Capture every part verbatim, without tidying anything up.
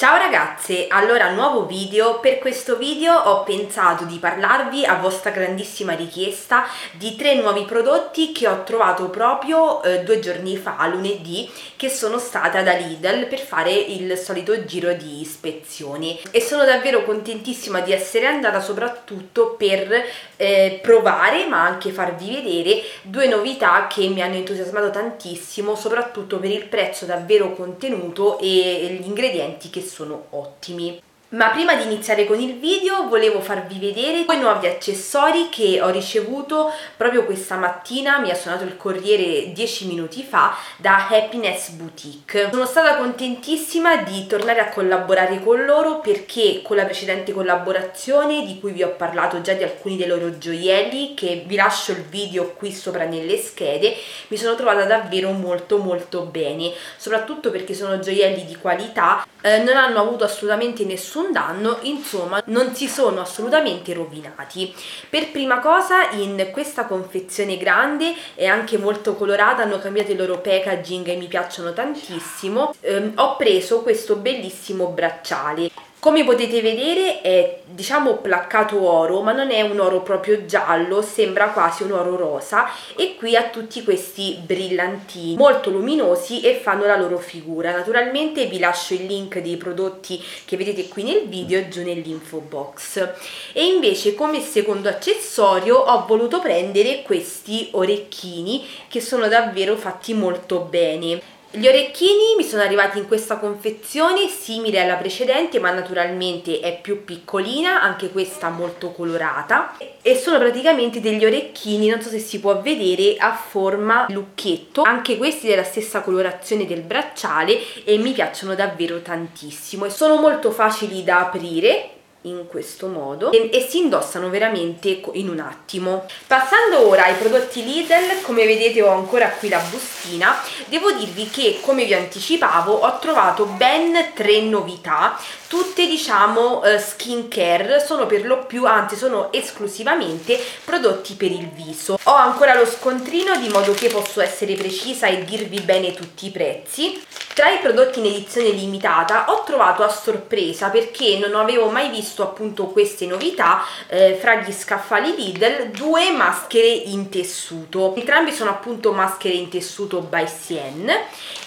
Ciao ragazze, allora nuovo video. Per questo video ho pensato di parlarvi a vostra grandissima richiesta di tre nuovi prodotti che ho trovato proprio eh, due giorni fa, lunedì, che sono stata da Lidl per fare il solito giro di ispezioni e sono davvero contentissima di essere andata, soprattutto per eh, provare ma anche farvi vedere due novità che mi hanno entusiasmato tantissimo, soprattutto per il prezzo davvero contenuto e gli ingredienti che sono ottimi. Ma prima di iniziare con il video volevo farvi vedere due nuovi accessori che ho ricevuto proprio questa mattina. Mi ha suonato il corriere dieci minuti fa da Happiness Boutique. Sono stata contentissima di tornare a collaborare con loro, perché con la precedente collaborazione, di cui vi ho parlato già di alcuni dei loro gioielli, che vi lascio il video qui sopra nelle schede, mi sono trovata davvero molto molto bene, soprattutto perché sono gioielli di qualità, eh, non hanno avuto assolutamente nessun danno, insomma non si sono assolutamente rovinati. Per prima cosa, in questa confezione grande e anche molto colorata, hanno cambiato il loro packaging e mi piacciono tantissimo, eh, ho preso questo bellissimo bracciale. Come potete vedere è, diciamo, placcato oro, ma non è un oro proprio giallo, sembra quasi un oro rosa, e qui ha tutti questi brillantini molto luminosi e fanno la loro figura. Naturalmente vi lascio il link dei prodotti che vedete qui nel video giù nell'info box. E invece come secondo accessorio ho voluto prendere questi orecchini che sono davvero fatti molto bene. Gli orecchini mi sono arrivati in questa confezione simile alla precedente, ma naturalmente è più piccolina, anche questa molto colorata, e sono praticamente degli orecchini, non so se si può vedere, a forma lucchetto, anche questi della stessa colorazione del bracciale, e mi piacciono davvero tantissimo e sono molto facili da aprire in questo modo e, e si indossano veramente in un attimo. Passando ora ai prodotti Lidl, come vedete ho ancora qui la bustina. Devo dirvi che, come vi anticipavo, ho trovato ben tre novità, tutte diciamo skin care, sono per lo più, anzi sono esclusivamente prodotti per il viso. Ho ancora lo scontrino, di modo che posso essere precisa e dirvi bene tutti i prezzi. Tra i prodotti in edizione limitata ho trovato a sorpresa, perché non avevo mai visto appunto queste novità, eh, fra gli scaffali Lidl, due maschere in tessuto. Entrambi sono appunto maschere in tessuto by Sien,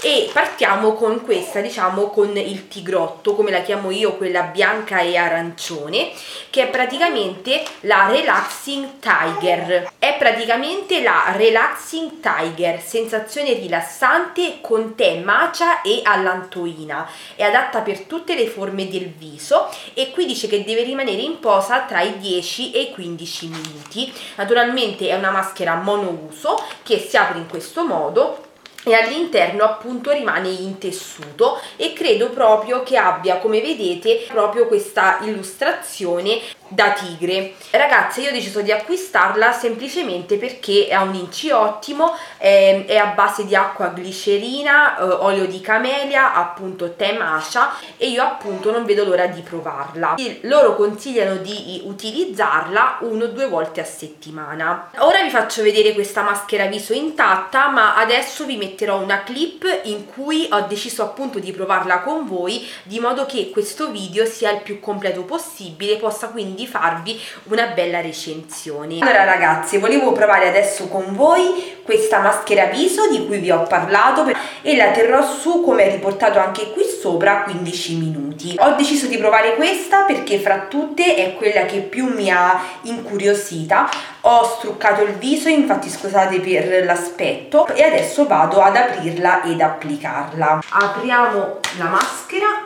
e partiamo con questa, diciamo con il tigrotto, come la chiamo io, quella bianca e arancione, che è praticamente la Relaxing Tiger. È praticamente la Relaxing Tiger, sensazione rilassante con tè matcha e allantoina, è adatta per tutte le forme del viso, e qui dice che deve rimanere in posa tra i dieci e i quindici minuti. Naturalmente è una maschera monouso che si apre in questo modo e all'interno appunto rimane in tessuto, e credo proprio che abbia, come vedete, proprio questa illustrazione da tigre. Ragazze, io ho deciso di acquistarla semplicemente perché ha un inci ottimo, è, è a base di acqua, glicerina, eh, olio di camelia, appunto tè matcha, e io appunto non vedo l'ora di provarla. Loro consigliano di utilizzarla uno o due volte a settimana. Ora vi faccio vedere questa maschera viso intatta, ma adesso vi metterò una clip in cui ho deciso appunto di provarla con voi, di modo che questo video sia il più completo possibile, possa quindi farvi una bella recensione. Allora ragazze, volevo provare adesso con voi questa maschera viso di cui vi ho parlato, e la terrò su, come è riportato anche qui sopra, quindici minuti. Ho deciso di provare questa perché fra tutte è quella che più mi ha incuriosita. Ho struccato il viso, infatti scusate per l'aspetto, e adesso vado ad aprirla ed applicarla. Apriamo la maschera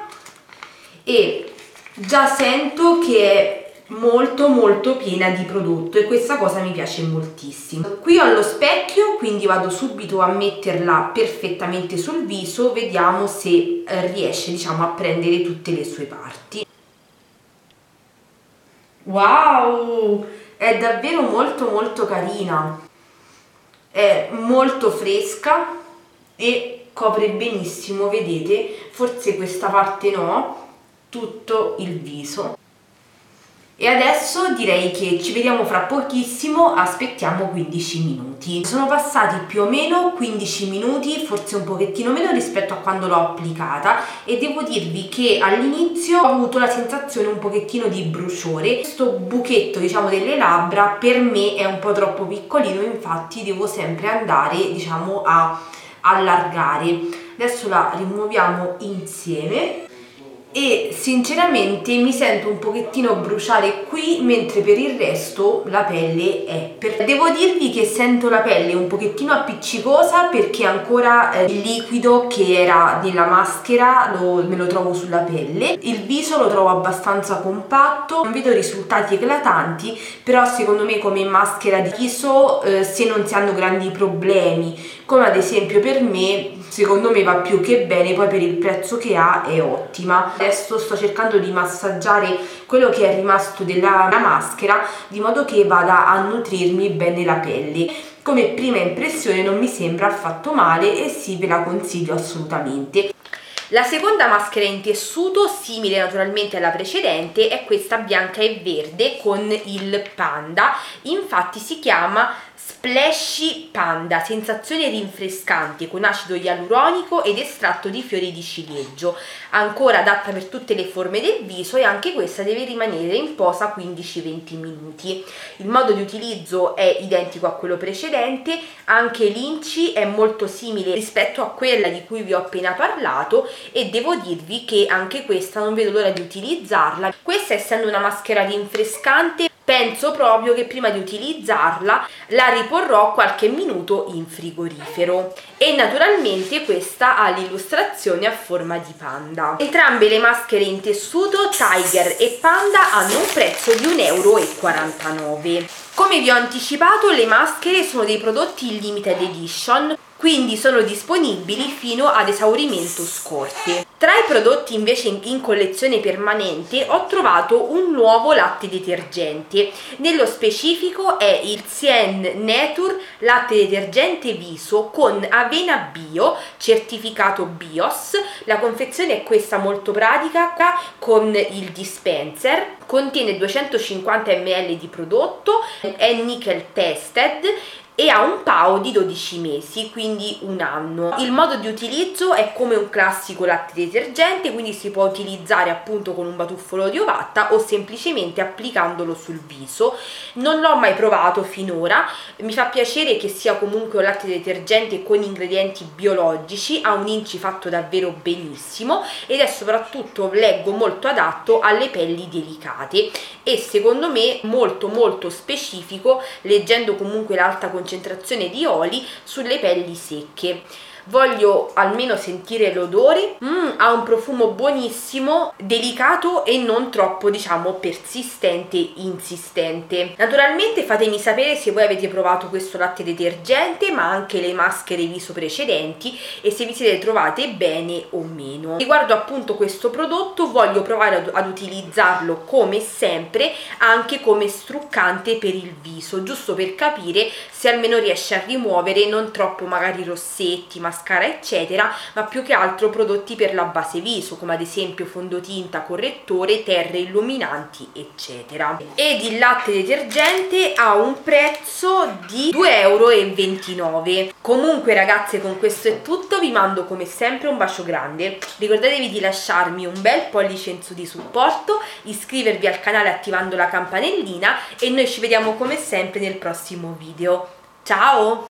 e già sento che è molto molto piena di prodotto, e questa cosa mi piace moltissimo. Qui ho lo specchio, quindi vado subito a metterla perfettamente sul viso, vediamo se riesce, diciamo, a prendere tutte le sue parti. Wow, è davvero molto molto carina, è molto fresca e copre benissimo, vedete, forse questa parte no, tutto il viso. E adesso direi che ci vediamo fra pochissimo, aspettiamo quindici minuti. Sono passati più o meno quindici minuti, forse un pochettino meno rispetto a quando l'ho applicata, e devo dirvi che all'inizio ho avuto la sensazione un pochettino di bruciore. Questo buchetto, diciamo, delle labbra per me è un po' troppo piccolino, infatti devo sempre andare, diciamo, a allargare. Adesso la rimuoviamo insieme. E sinceramente mi sento un pochettino bruciare qui, mentre per il resto la pelle è perfetta. Devo dirvi che sento la pelle un pochettino appiccicosa perché ancora eh, il liquido che era nella maschera lo, me lo trovo sulla pelle. Il viso lo trovo abbastanza compatto, non vedo risultati eclatanti, però secondo me come maschera di viso, eh, se non si hanno grandi problemi come ad esempio per me, secondo me va più che bene, poi per il prezzo che ha è ottima. Adesso sto cercando di massaggiare quello che è rimasto della maschera, di modo che vada a nutrirmi bene la pelle. Come prima impressione non mi sembra affatto male e sì, ve la consiglio assolutamente. La seconda maschera in tessuto, simile naturalmente alla precedente, è questa bianca e verde con il panda, infatti si chiama Splashy Panda, sensazione rinfrescante con acido ialuronico ed estratto di fiori di ciliegio, ancora adatta per tutte le forme del viso, e anche questa deve rimanere in posa quindici venti minuti. Il modo di utilizzo è identico a quello precedente, anche l'inci è molto simile rispetto a quella di cui vi ho appena parlato, e devo dirvi che anche questa non vedo l'ora di utilizzarla. Questa, essendo una maschera rinfrescante, penso proprio che prima di utilizzarla la riporrò qualche minuto in frigorifero. E naturalmente questa ha l'illustrazione a forma di panda. Entrambe le maschere in tessuto, Tiger e Panda, hanno un prezzo di un euro e quarantanove. Come vi ho anticipato, le maschere sono dei prodotti limited edition, quindi sono disponibili fino ad esaurimento scorte. Tra i prodotti invece in collezione permanente ho trovato un nuovo latte detergente, nello specifico è il Cien Nature latte detergente viso con avena bio, certificato BIOS. La confezione è questa, molto pratica, con il dispenser, contiene duecentocinquanta millilitri di prodotto, è nickel tested e ha un P A O di dodici mesi, quindi un anno. Il modo di utilizzo è come un classico latte detergente, quindi si può utilizzare appunto con un batuffolo di ovatta o semplicemente applicandolo sul viso. Non l'ho mai provato finora, mi fa piacere che sia comunque un latte detergente con ingredienti biologici, ha un inci fatto davvero benissimo ed è soprattutto, leggo, molto adatto alle pelli delicate e secondo me molto molto specifico, leggendo comunque l'alta concentrazione concentrazione di oli sulle pelli secche. Voglio almeno sentire l'odore. Mm, ha un profumo buonissimo, delicato e non troppo, diciamo, persistente e insistente. Naturalmente fatemi sapere se voi avete provato questo latte detergente, ma anche le maschere viso precedenti, e se vi siete trovate bene o meno. Riguardo appunto questo prodotto, voglio provare ad, ad utilizzarlo come sempre anche come struccante per il viso, giusto per capire se almeno riesce a rimuovere non troppo magari rossetti, ma mascara eccetera, ma più che altro prodotti per la base viso come ad esempio fondotinta, correttore, terre illuminanti eccetera. Ed il latte detergente ha un prezzo di due euro e ventinove. Comunque ragazze, con questo è tutto, vi mando come sempre un bacio grande, ricordatevi di lasciarmi un bel pollice in su di supporto, iscrivervi al canale attivando la campanellina e noi ci vediamo come sempre nel prossimo video. Ciao!